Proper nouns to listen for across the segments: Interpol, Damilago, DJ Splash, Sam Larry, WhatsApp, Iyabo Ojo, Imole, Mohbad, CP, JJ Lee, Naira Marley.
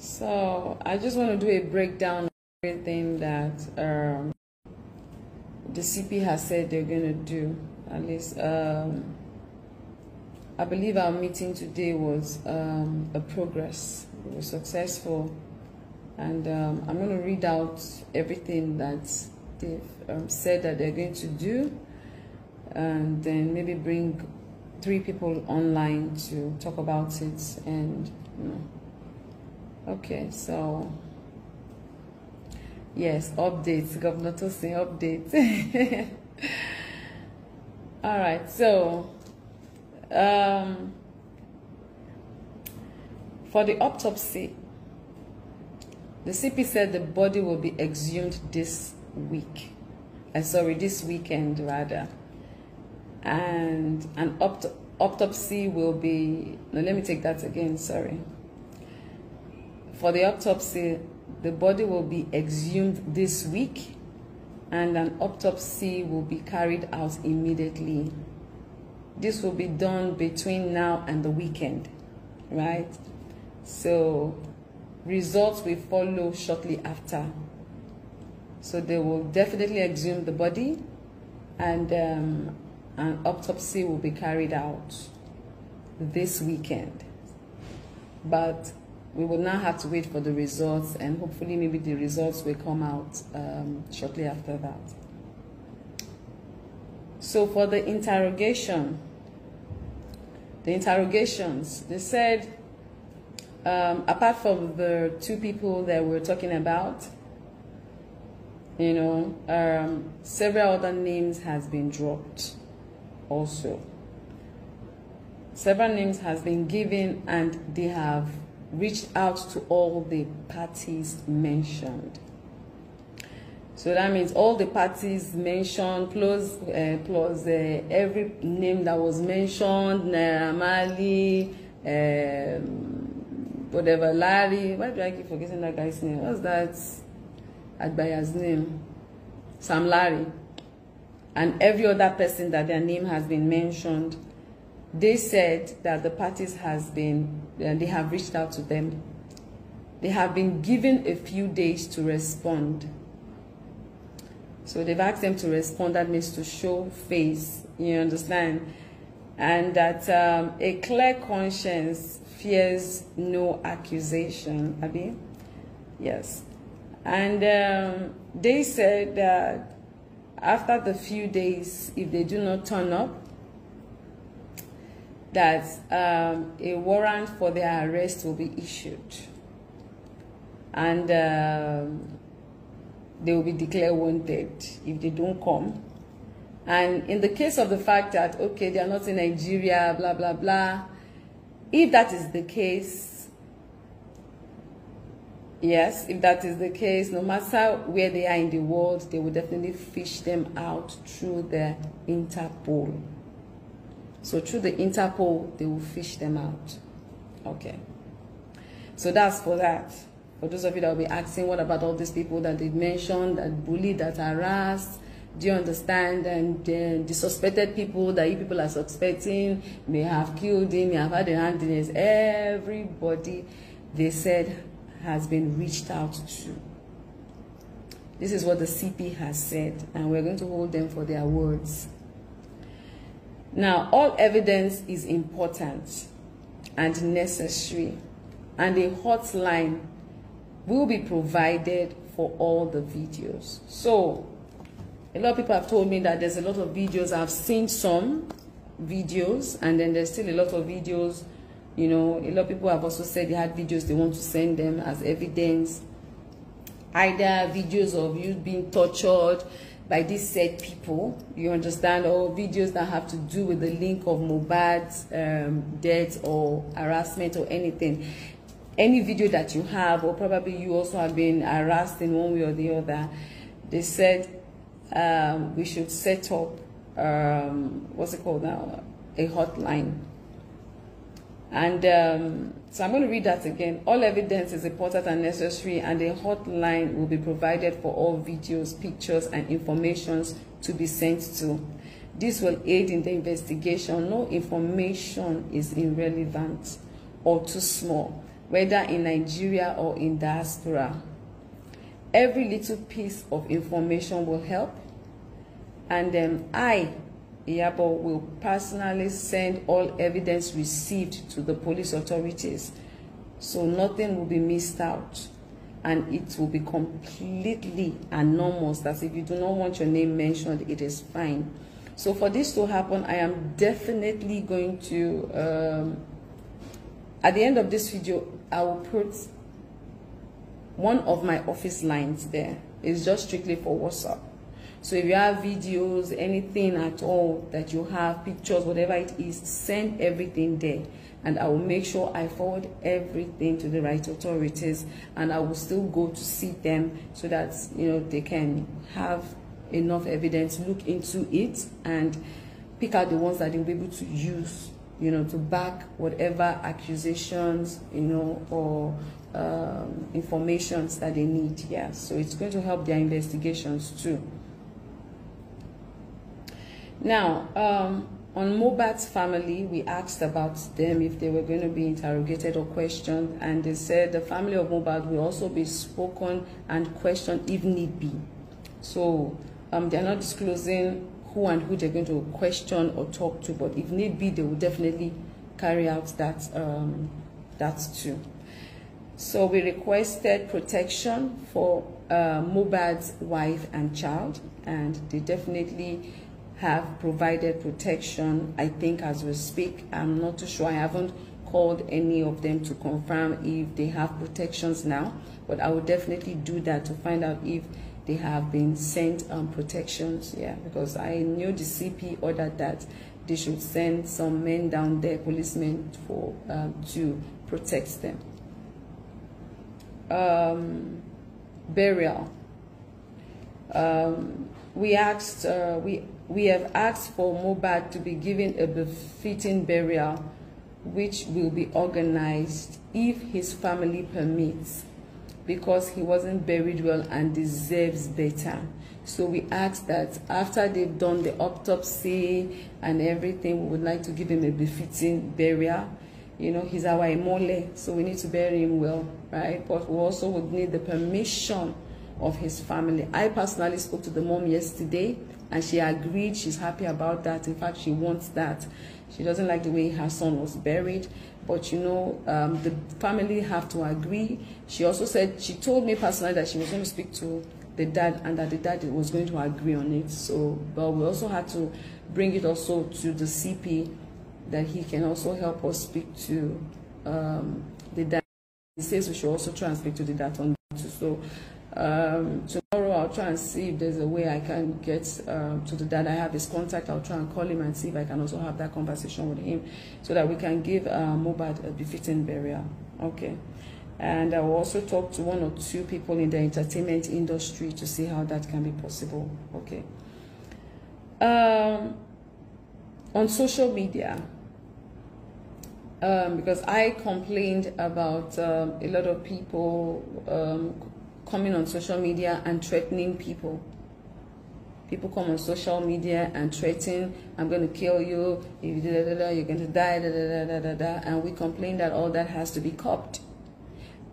So I just want to do a breakdown of everything that the CP has said they're going to do. At least I believe our meeting today was a progress. It was successful. And I'm going to read out everything that they've said that they're going to do, and then maybe bring 3 people online to talk about it. And you know. Okay, so yes, updates, Governor Tosin, updates. All right, so for the autopsy, the CP said the body will be exhumed this week. Sorry, this weekend rather. And an autopsy will be... No, let me take that again, sorry. For the autopsy, the body will be exhumed this week, and an autopsy will be carried out immediately. This will be done between now and the weekend, right? So... results will follow shortly after. So they will definitely exhume the body, and an autopsy will be carried out this weekend. But we will now have to wait for the results, and hopefully maybe the results will come out shortly after that. So for the interrogations, they said, apart from the 2 people that we're talking about, you know, several other names has been dropped also. Several names has been given, and they have reached out to all the parties mentioned. So that means all the parties mentioned, plus every name that was mentioned, Naira Marley, whatever, Larry, why do I keep forgetting that guy's name? What's that Agbaya's name? Sam Larry. And every other person that their name has been mentioned, they said that the parties has been, they have reached out to them. They have been given a few days to respond. So they've asked them to respond, that means to show face, you understand? And that a clear conscience fears no accusation, Abi. Yes. And they said that after the few days, if they do not turn up, that a warrant for their arrest will be issued, and they will be declared wanted if they don't come. And in the case of the fact that, okay, they are not in Nigeria, blah, blah, blah, if that is the case, yes, if that is the case, no matter where they are in the world, they will definitely fish them out through the Interpol. So through the Interpol, they will fish them out. Okay. So that's for that. For those of you that will be asking, what about all these people that they mentioned, that bullied, that harassed? Do you understand? And the suspected people that you people are suspecting may have killed him, may have had a hand in it. Everybody, they said, has been reached out to. This is what the CP has said, and we're going to hold them for their words. Now, all evidence is important and necessary, and a hotline will be provided for all the videos. So, a lot of people have told me that there's a lot of videos. I've seen some videos, and then there's still a lot of videos. You know, a lot of people have also said they had videos they want to send them as evidence. Either videos of you being tortured by these said people, you understand, or videos that have to do with the link of Mohbad's death or harassment or anything. Any video that you have, or probably you also have been harassed in one way or the other, they said... we should set up, what's it called now, a hotline. And so I'm going to read that again. All evidence is important and necessary, and a hotline will be provided for all videos, pictures, and informations to be sent to. This will aid in the investigation. No information is irrelevant or too small whether in Nigeria or in diaspora. Every little piece of information will help. And then I, Iyabo, will personally send all evidence received to the police authorities, so nothing will be missed out, and it will be completely anonymous. That if you do not want your name mentioned, it is fine. So for this to happen, I am definitely going to, at the end of this video, I will put one of my office lines there. It's just strictly for WhatsApp. So if you have videos, anything at all that you have, pictures, whatever it is, send everything there. And I will make sure I forward everything to the right authorities, and I will still go to see them so that, you know, they can have enough evidence, look into it, and pick out the ones that they'll be able to use, you know, to back whatever accusations, you know, or informations that they need. Yeah, so it's going to help their investigations too. Now, on Mohbad's family, we asked about them if they were going to be interrogated or questioned, and they said the family of Mohbad will also be spoken and questioned if need be. So they're not disclosing who they're going to question or talk to, but if need be, they will definitely carry out that, that too. So we requested protection for Mohbad's wife and child, and they definitely have provided protection, I think, as we speak. I'm not too sure. I haven't called any of them to confirm if they have protections now, but I will definitely do that to find out if they have been sent protections. Yeah, because I knew the CP ordered that they should send some men down there, policemen, for to protect them. Burial. We have asked for Mohbad to be given a befitting burial, which will be organized if his family permits, because he wasn't buried well and deserves better. So we ask that after they've done the autopsy and everything, we would like to give him a befitting burial. You know, he's our Imole, so we need to bury him well, right? But we also would need the permission of his family. I personally spoke to the mom yesterday, and she agreed. She's happy about that. In fact, she wants that. She doesn't like the way her son was buried, but, you know, the family have to agree. She also said, she told me personally that she was going to speak to the dad, and that the dad was going to agree on it. So, but we also had to bring it also to the CP, that he can also help us speak to the dad. He says we should also try and speak to the dad on that too. So tomorrow I'll try and see if there's a way I can get to the dad. I have his contact. I'll try and call him and see if I can also have that conversation with him, so that we can give Mohbad a befitting burial. Okay, and I will also talk to one or two people in the entertainment industry to see how that can be possible. Okay. On social media, because I complained about a lot of people coming on social media and threatening people. People come on social media and threaten, I'm going to kill you, if you da, da, da, you're going to die, da, da, da, da, da, and we complain that all that has to be copped.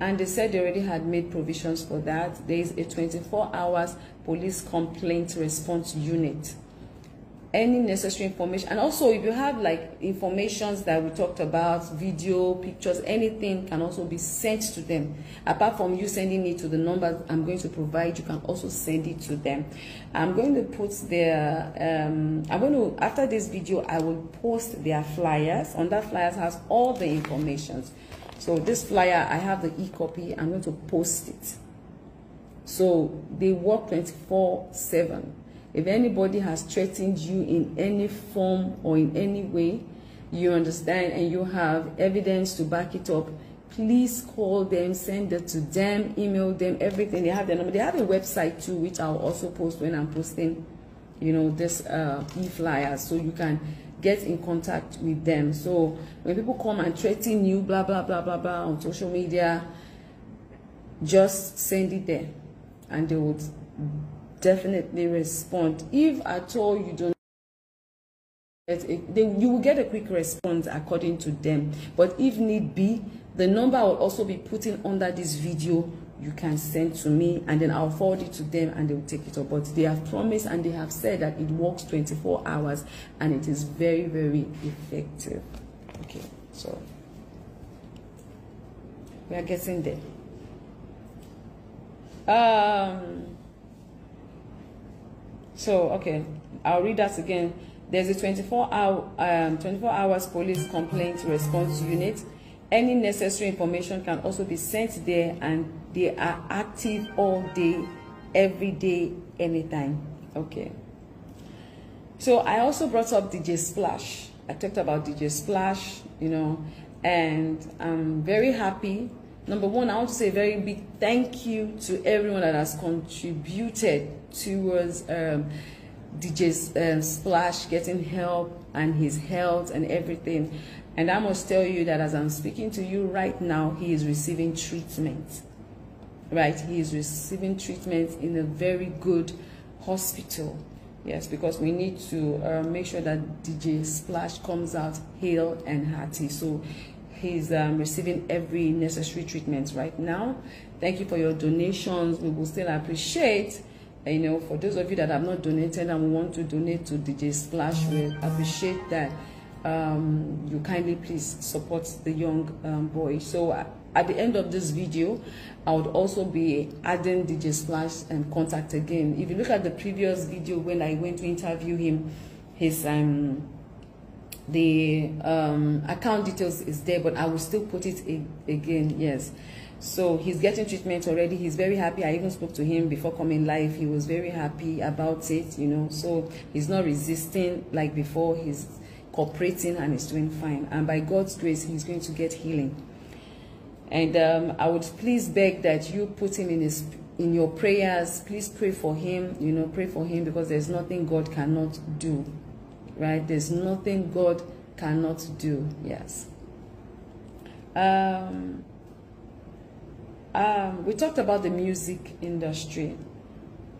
And they said they already had made provisions for that. There is a 24-hour police complaint response unit. Any necessary information, and also if you have like informations that we talked about, video, pictures, anything can also be sent to them. Apart from you sending it to the numbers I'm going to provide, you can also send it to them. I'm going to put their after this video I will post their flyers. On that flyers has all the informations. So this flyer, I have the e-copy, I'm going to post it. So they work 24/7. If anybody has threatened you in any form or in any way, you understand, and you have evidence to back it up, please call them, send it to them, email them, everything. They have their number. They have a website too, which I'll also post when I'm posting, you know, this e-flyer, so you can get in contact with them. So when people come and threaten you, blah, blah, blah, blah, blah, on social media, just send it there, and they would definitely respond. If at all you don't get it, you will get a quick response according to them. But if need be, The number will also be put in under this video. You can send to me and then I'll forward it to them and they will take it up. But they have promised and they have said that it works 24 hours and it is very, very effective. Okay, so we are getting there. Okay, I'll read that again. There's a 24 hours police complaint response unit. Any necessary information can also be sent there, and they are active all day, every day, anytime. Okay. So I also brought up DJ Splash. I talked about DJ Splash, you know, and I'm very happy. Number one, I want to say a very big thank you to everyone that has contributed towards DJ Splash getting help and his health and everything. And I must tell you that as I'm speaking to you right now, he is receiving treatment. Right? He is receiving treatment in a very good hospital. Yes, because we need to make sure that DJ Splash comes out hale and hearty. So he's receiving every necessary treatment right now. Thank you for your donations. We will still appreciate, you know, for those of you that have not donated and want to donate to DJ Splash, we appreciate that. You kindly please support the young boy. So at the end of this video, I would also be adding DJ Splash and contact again. If you look at the previous video when I went to interview him, his account details is there, but I will still put it in again. Yes, so he's getting treatment already. He's very happy. I even spoke to him before coming live. He was very happy about it, you know. So he's not resisting like before. He's cooperating and he's doing fine, and by God's grace he's going to get healing. And I would please beg that you put him in your prayers. Please pray for him, you know, pray for him, because there's nothing God cannot do. Right? There's nothing God cannot do. Yes. We talked about the music industry,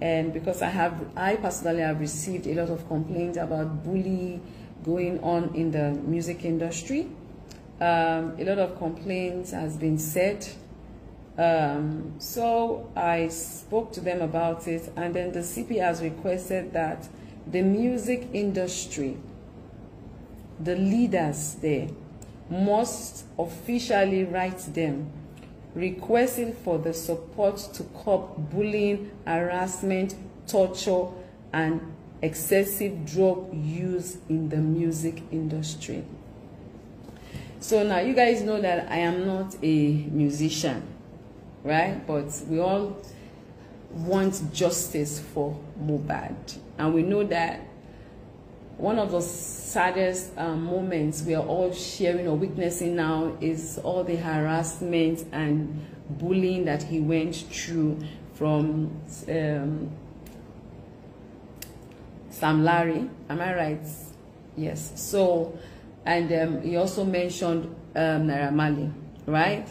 and because I personally have received a lot of complaints about bullying going on in the music industry. A lot of complaints has been said. So I spoke to them about it, and then the CP has requested that the music industry, the leaders there, must officially write them requesting for the support to curb bullying, harassment, torture, and excessive drug use in the music industry. So now you guys know that I am not a musician, right? But we all want justice for Mohbad, and we know that one of the saddest moments we are all sharing or witnessing now is all the harassment and bullying that he went through from Sam Larry, am I right? Yes. So, and he also mentioned Naira Marley, right?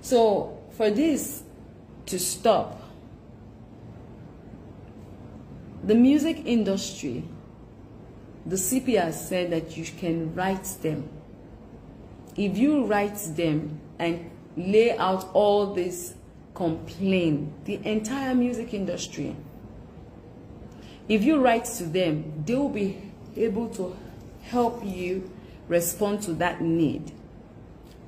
So, for this to stop, the music industry, the CP has said that you can write them. If you write them and lay out all this complaint, the entire music industry, if you write to them, they will be able to help you respond to that need.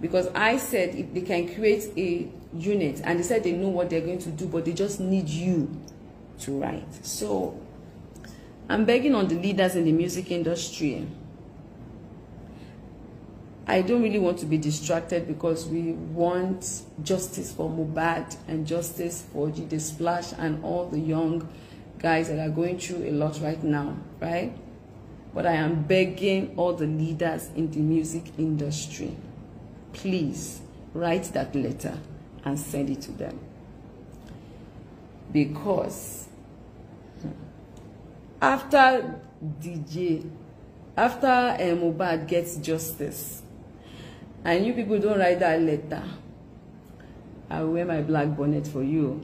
Because I said if they can create a unit, and they said they know what they're going to do, but they just need you to write. So I'm begging on the leaders in the music industry. I don't really want to be distracted because we want justice for Mohbad and justice for DJ Splash and all the young guys that are going through a lot right now, right? But I am begging all the leaders in the music industry, please write that letter and send it to them, because after Mohbad gets justice and you people don't write that letter, I will wear my black bonnet for you.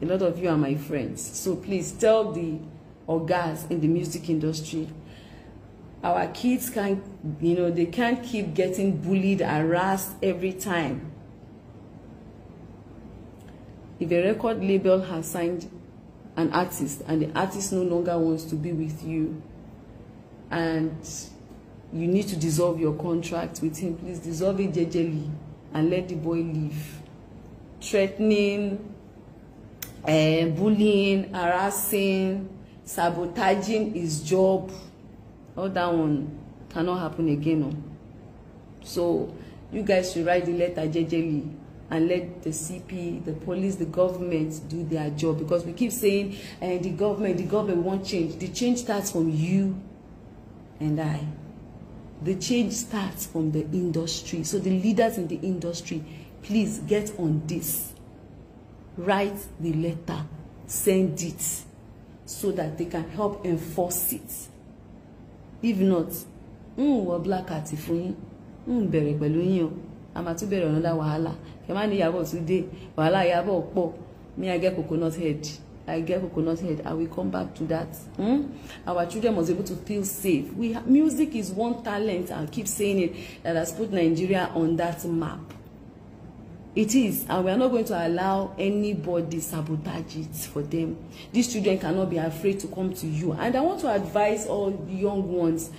A lot of you are my friends. So please tell the ogas in the music industry, Our kids can't, they can't keep getting bullied, harassed every time. If a record label has signed an artist and the artist no longer wants to be with you and you need to dissolve your contract with him, please dissolve it JJ Lee and let the boy leave. Threatening, bullying, harassing, sabotaging his job, all that one cannot happen again. So you guys should write the letter JJ Lee and let the CP, the police, the government do their job, because we keep saying the government won't change. The change starts from you and I. The change starts from the industry. So the leaders in the industry, please get on this. Write the letter, send it, so that they can help enforce it. If not, I'm at another wahala. Come on, Iyabo today. Wahala Iyabo po. Me, I get coconut head. I get coconut head. I will come back to that. Our children must be able to feel safe. Music is one talent. I'll keep saying it, that has put Nigeria on that map. It is, and we are not going to allow anybody sabotage it for them. These children cannot be afraid to come to you. And I want to advise all the young ones.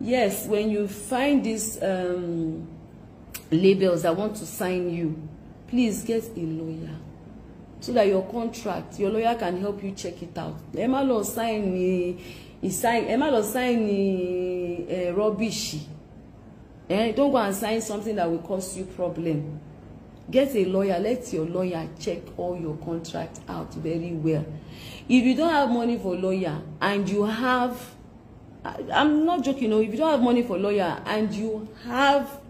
Yes, when you find these labels that want to sign you, please get a lawyer, so that your contract, your lawyer can help you check it out. Emma law sign me, Emma law sign me rubbish. Don't go and sign something that will cause you problem. Get a lawyer. Let your lawyer check all your contract out very well. If you don't have money for lawyer and you have, I'm not joking. If you don't have money for lawyer and you have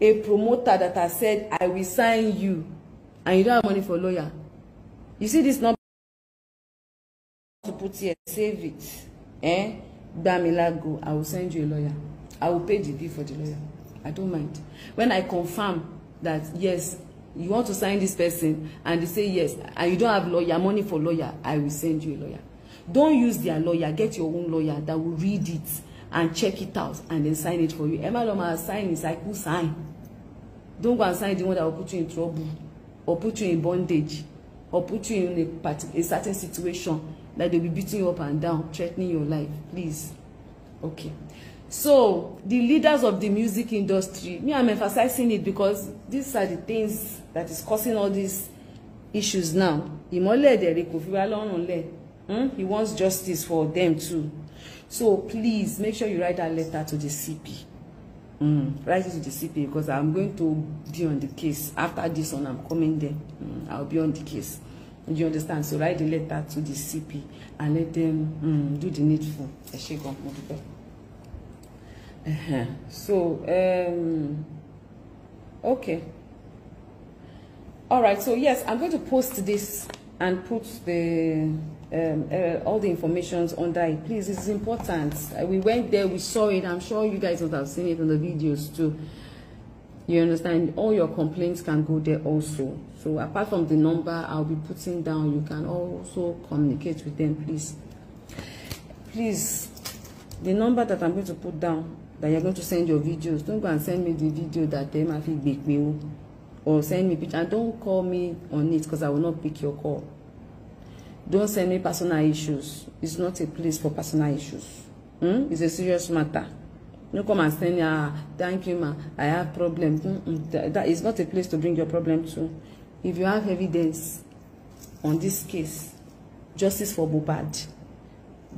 a promoter that has said, I will sign you, and you don't have money for a lawyer, you see this number to put here, save it. Damilago, I will send you a lawyer. I will pay the bill for the lawyer. I don't mind. When I confirm that, yes, you want to sign this person, and they say yes, and you don't have lawyer, money for lawyer, I will send you a lawyer. Don't use their lawyer. Get your own lawyer that will read it and check it out and then sign it for you. Emma Loma sign is like, who sign? Don't go and sign the one that will put you in trouble, or put you in bondage, or put you in a certain situation that they'll be beating you up and down, threatening your life. Please. Okay. So, the leaders of the music industry, me, I'm emphasizing it because these are the things that is causing all these issues now. He wants justice for them too. So, please, make sure you write that letter to the CP. Write it to the CP, because I'm going to be on the case. After this one, I'm coming there. I'll be on the case. Do you understand? So, write the letter to the CP and let them do the needful. So, okay. All right. So, yes, I'm going to post this and put the... all the informations on that. Please, it's important. We went there, we saw it. I'm sure you guys would have seen it on the videos too. You understand? All your complaints can go there also. So apart from the number I'll be putting down, you can also communicate with them, please. Please, the number that I'm going to put down, that you're going to send your videos, don't go and send me the video that they might make me, or send me picture, and don't call me on it, because I will not pick your call. Don't send me personal issues. It's not a place for personal issues. It's a serious matter. No come and send me, thank you, ma, I have problems. That is not a place to bring your problem to. If you have evidence on this case, justice for Mohbad,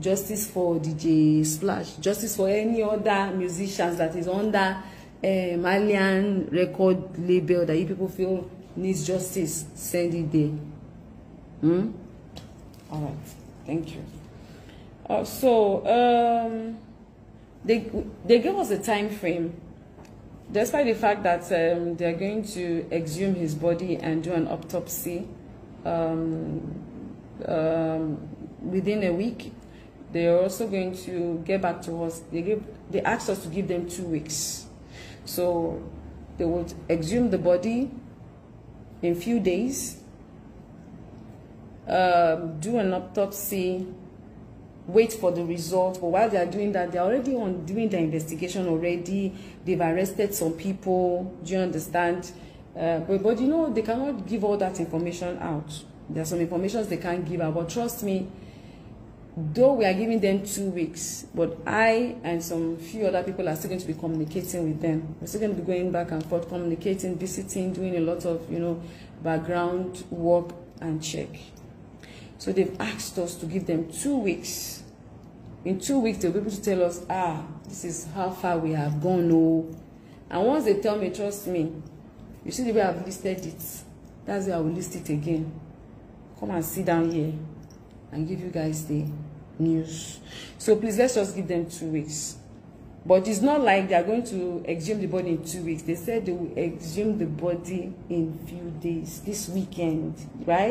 justice for DJ Splash, justice for any other musicians that is under a Malian record label that you people feel needs justice, send it there. All right, thank you. They gave us a time frame, despite the fact that they're going to exhume his body and do an autopsy within a week. They are also going to get back to us. They asked us to give them 2 weeks, so they would exhume the body in a few days. Do an autopsy wait for the result. But while they are doing that, they're already on doing the investigation already. They've arrested some people. Do you understand? But you know, they cannot give all that information out. There are some information they can't give out. But trust me, though we are giving them 2 weeks, but I and some few other people are still going to be communicating with them. We're still going to be going back and forth, communicating, visiting, doing a lot of, you know, background work and check. So they've asked us to give them 2 weeks. In 2 weeks, they'll be able to tell us, ah, this is how far we have gone. Oh. And once they tell me, trust me, you see the way I've listed it, that's where I will list it again. Come and sit down here and give you guys the news. So please, let's just give them 2 weeks. But it's not like they're going to exhume the body in 2 weeks. They said they will exhume the body in a few days, this weekend, right?